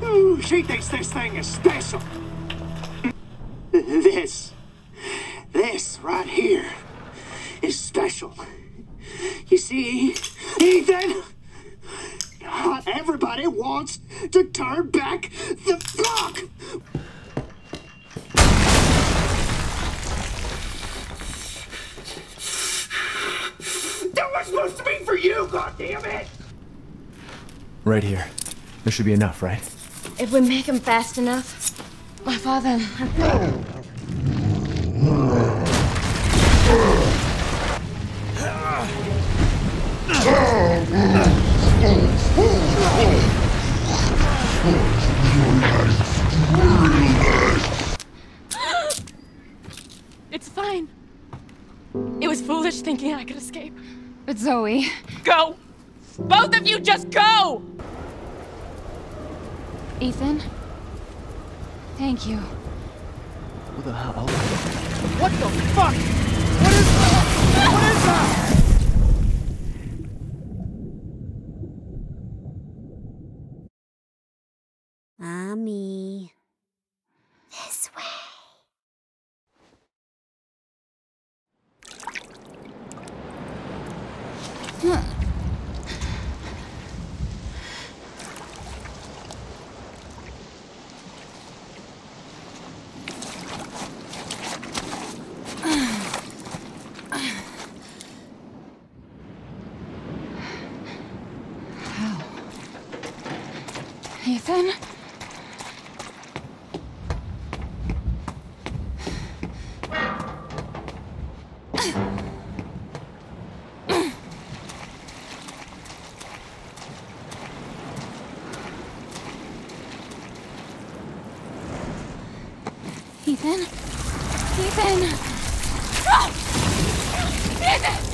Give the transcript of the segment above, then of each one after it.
Oh, she thinks this thing is special. This right here is special. You see, Ethan, not everybody wants to turn back the clock. That was supposed to be for you, goddammit! Right here. There should be enough, right? If we make him fast enough, my father... It's fine. It was foolish thinking I could escape. But Zoe... Go! Both of you just go! Ethan? Thank you. What the hell? What the fuck? What is that? What is that? Mommy. This way. How? Ethan? Ethan? Ethan! Ethan! Ethan!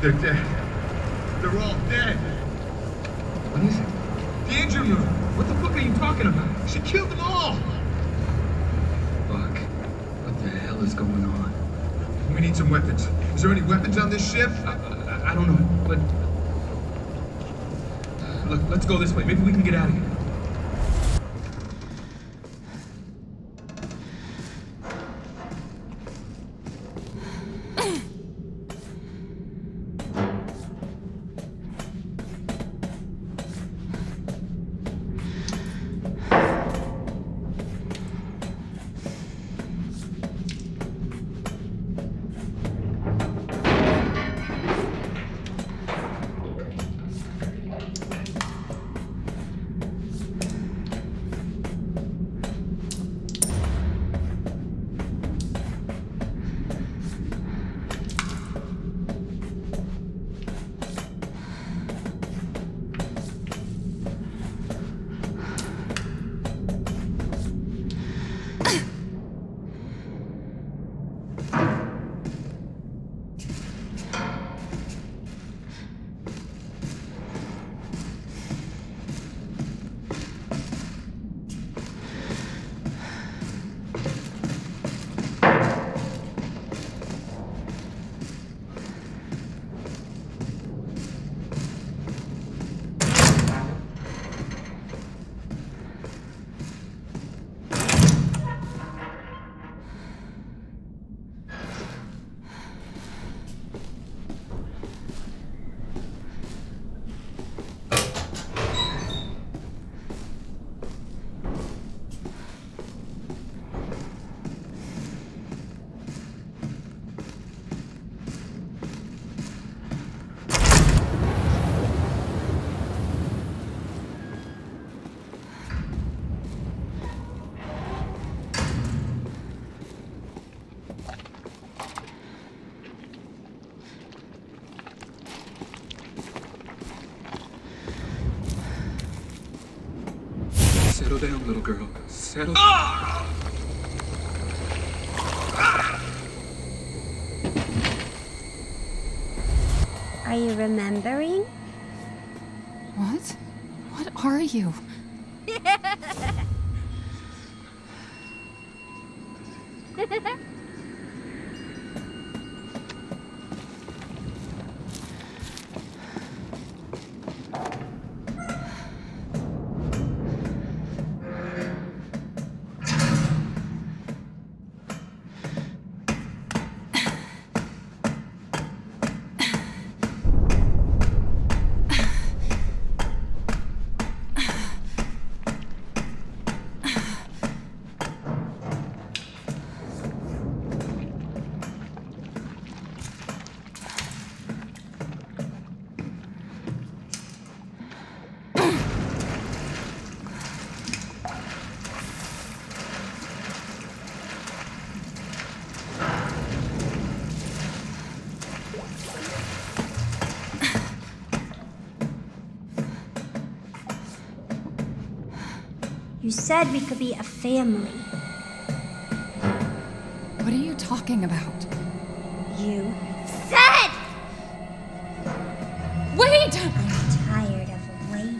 They're dead. They're all dead. What is it? The injury room. What the fuck are you talking about? She killed them all. Fuck. What the hell is going on? We need some weapons. Is there any weapons on this ship? I don't know, but... Look, let's go this way. Maybe we can get out of here. Settle down, little girl. Settle down. Are you remembering? What? What are you? You said we could be a family. What are you talking about? You said! Wait! I'm tired of waiting.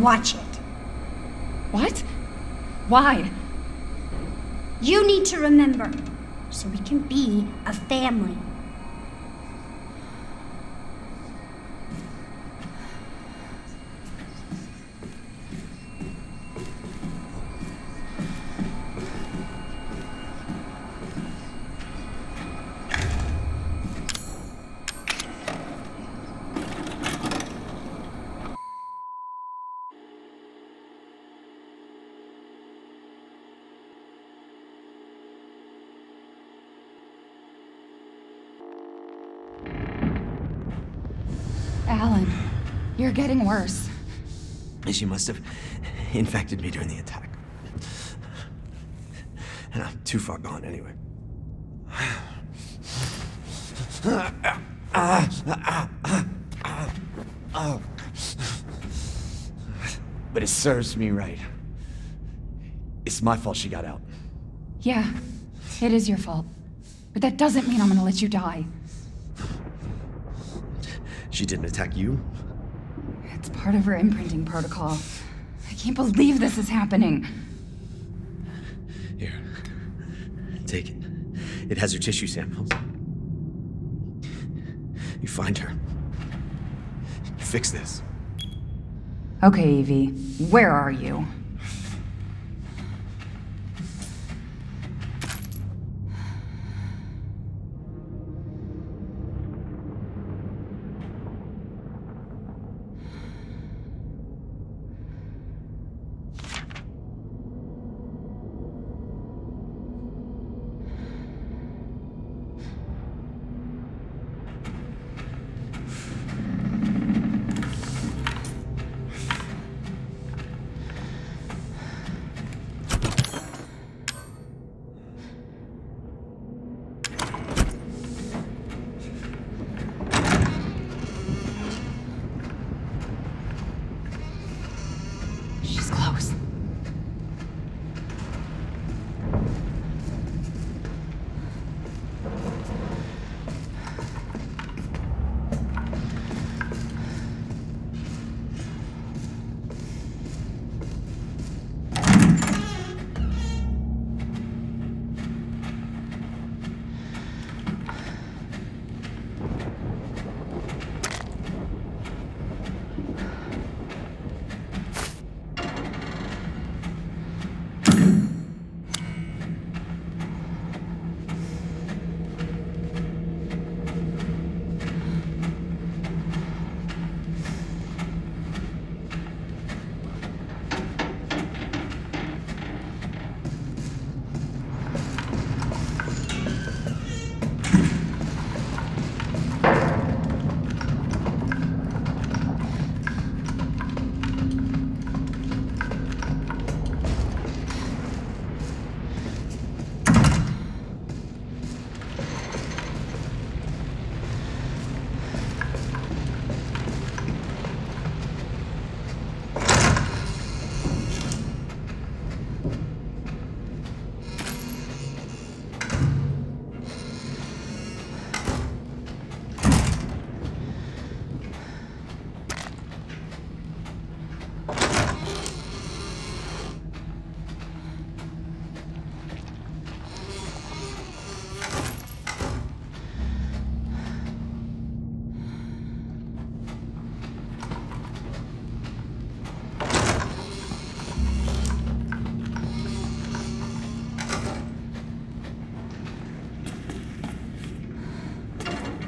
watch it. What? Why? You need to remember, so we can be a family. ALAN, you're getting worse. She must have infected me during the attack. And I'm too far gone anyway. But it serves me right. It's my fault she got out. Yeah, it is your fault. But that doesn't mean I'm gonna let you die. She didn't attack you? It's part of her imprinting protocol. I can't believe this is happening. Here. Take it. It has her tissue samples. You find her. You fix this. Okay, Evie. Where are you?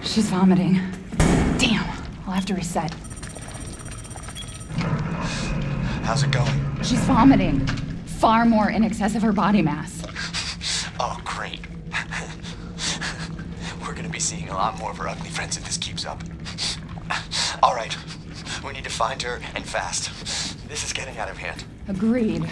She's vomiting. Damn, I'll have to reset. How's it going? She's vomiting. Far more in excess of her body mass. Oh, great. We're gonna be seeing a lot more of her ugly friends if this keeps up. All right, we need to find her and fast. This is getting out of hand. Agreed.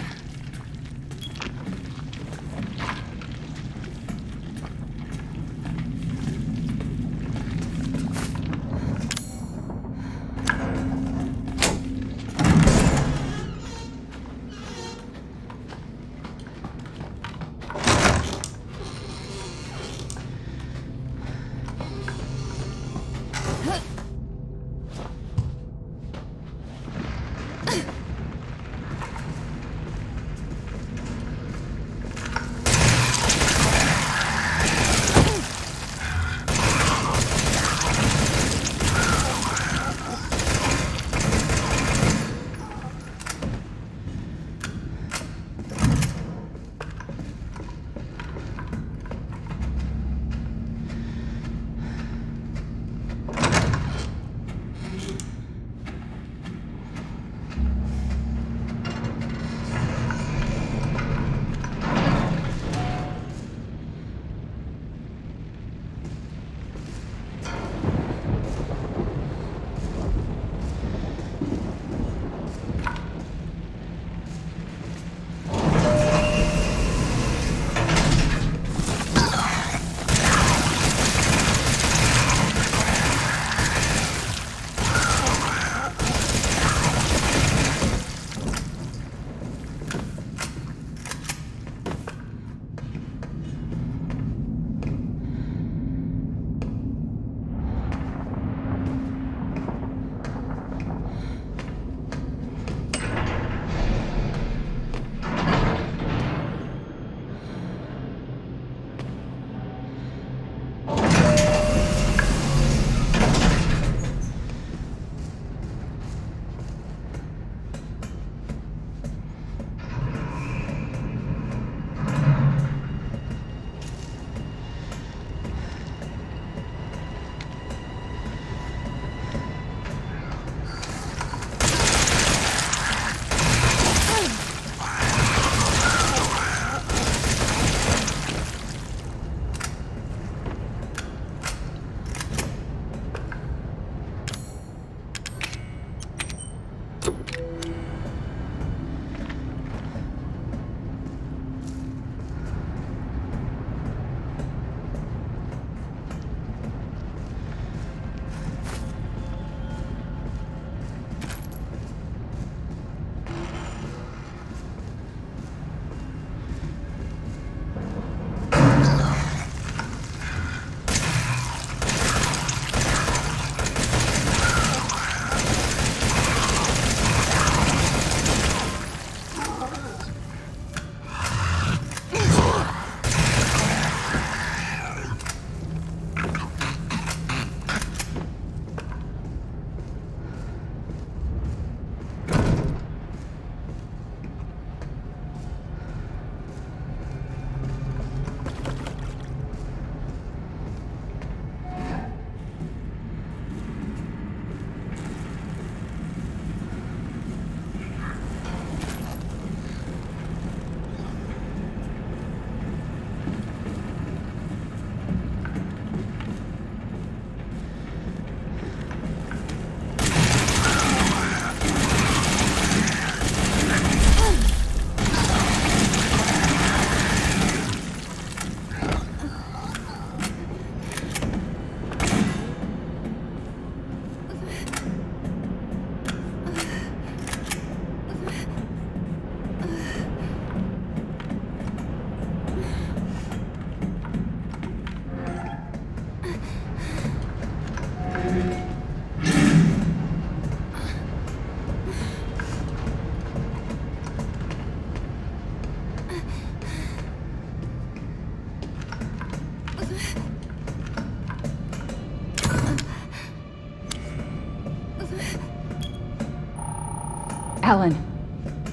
ALAN,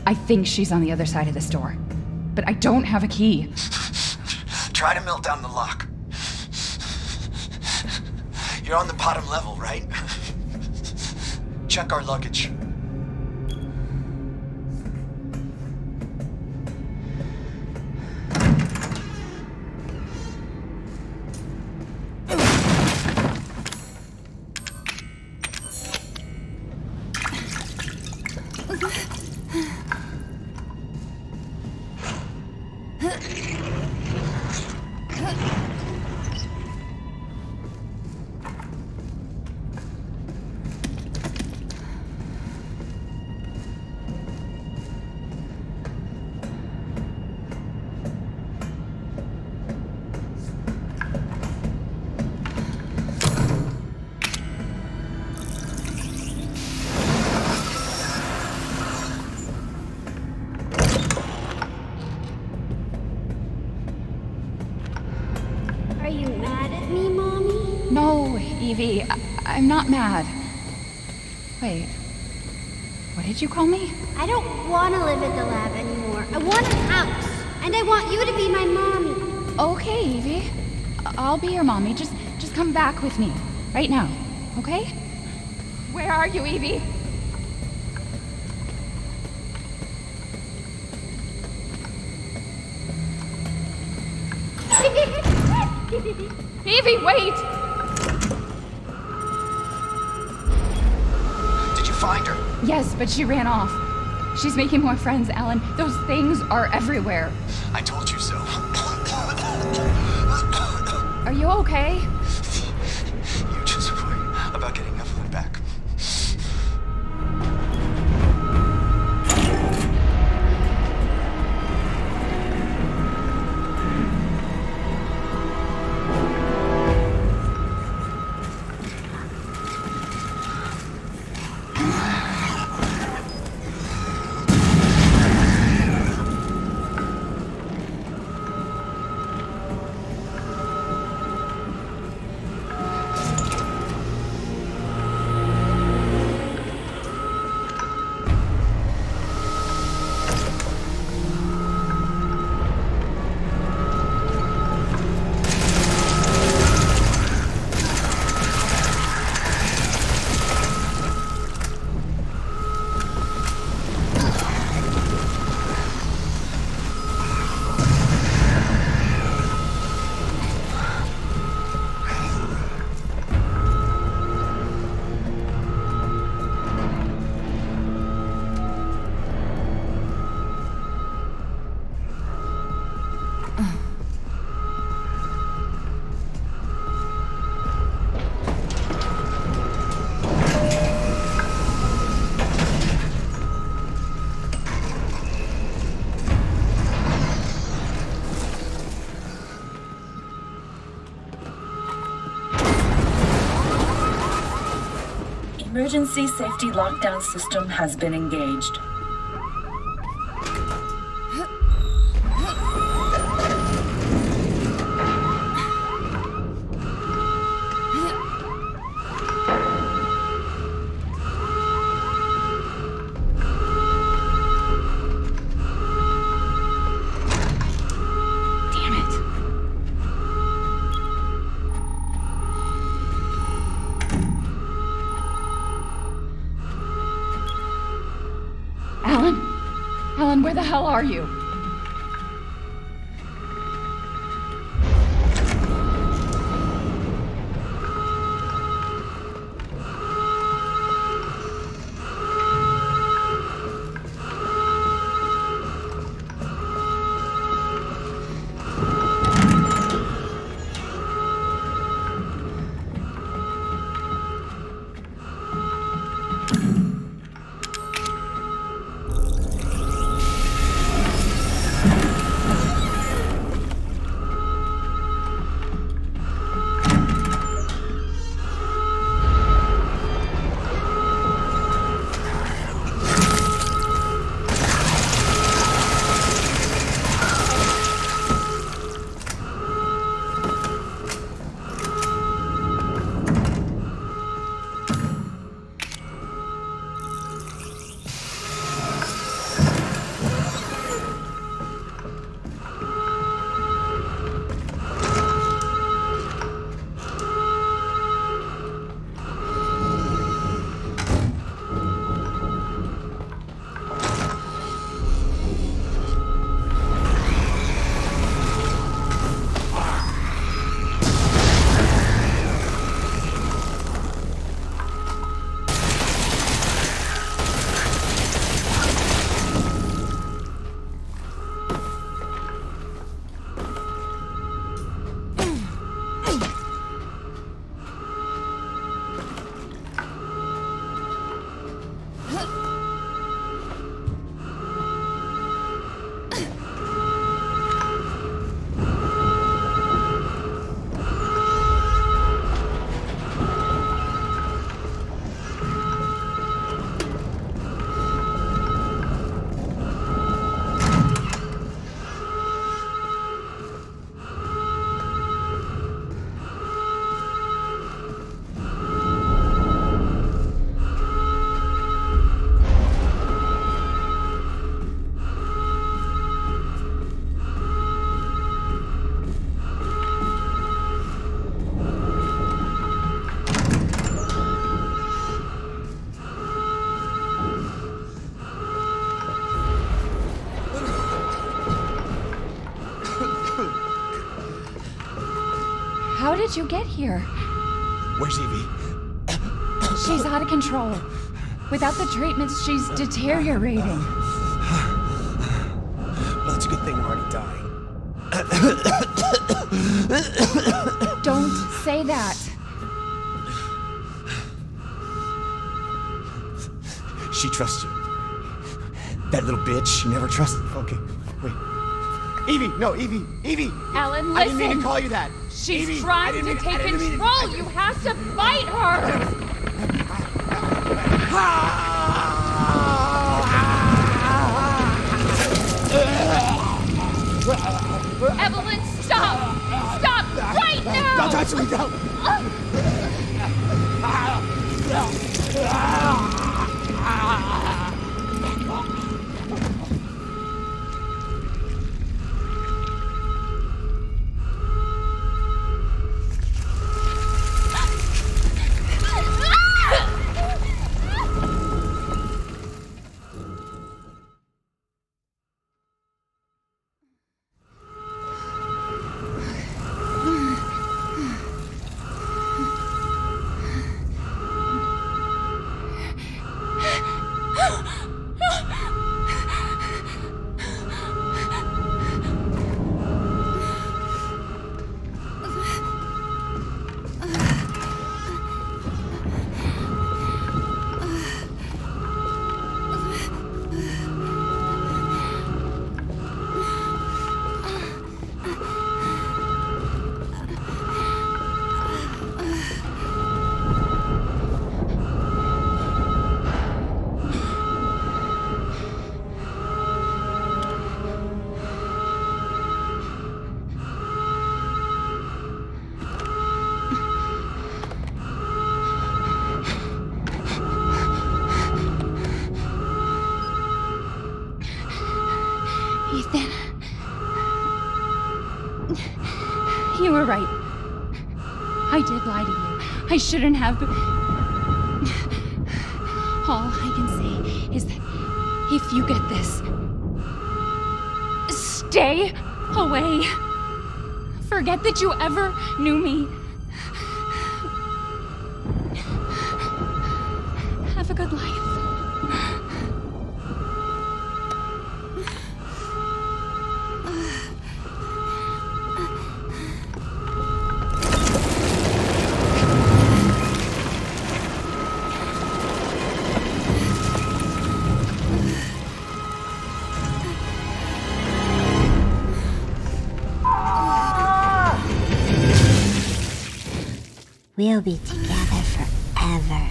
I think she's on the other side of this door, but I don't have a key. Try to melt down the lock. You're on the bottom level, right? Check our luggage. I'm not mad. Wait, what did you call me? I don't want to live at the lab anymore. I want a house, and I want you to be my mommy. Okay, Evie. I'll be your mommy. Just come back with me, right now, okay? Where are you, Evie? Evie, wait! Yes, but she ran off. She's making more friends, ALAN. Those things are everywhere. I told you so. Are you okay? You just worry about getting Eveline back. Emergency safety lockdown system has been engaged. How are you? How did you get here? Where's Evie? She's out of control. Without the treatments, she's deteriorating. Well, it's a good thing we're already dying. Don't say that. She trusts you. That little bitch, she never trusted. Okay, wait. Evie, no, Evie, Evie! ALAN, listen! I didn't mean to call you that! She's Evie, trying to take control! You have to fight her! Eveline, stop! Stop right now! Don't touch me, don't! Ethan, you were right. I did lie to you. I shouldn't have. All I can say is that if you get this, stay away. Forget that you ever knew me. Have a good life. We'll be together forever.